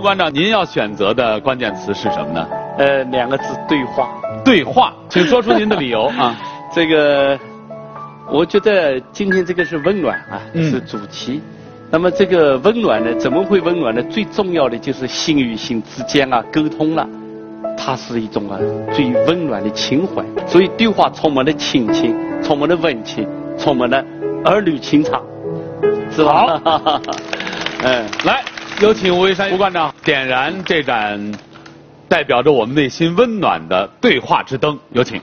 吴馆长，您要选择的关键词是什么呢？两个字，对话。对话，请说出您的理由啊。这个，我觉得今天这个是温暖啊，是主题。那么这个温暖呢，怎么会温暖呢？最重要的就是心与心之间啊，沟通了。 它是一种啊最温暖的情怀，所以对话充满了亲情，充满了温情，充满了儿女情长，知道吗？嗯，来，有请吴为山吴馆长点燃这盏代表着我们内心温暖的对话之灯，有请。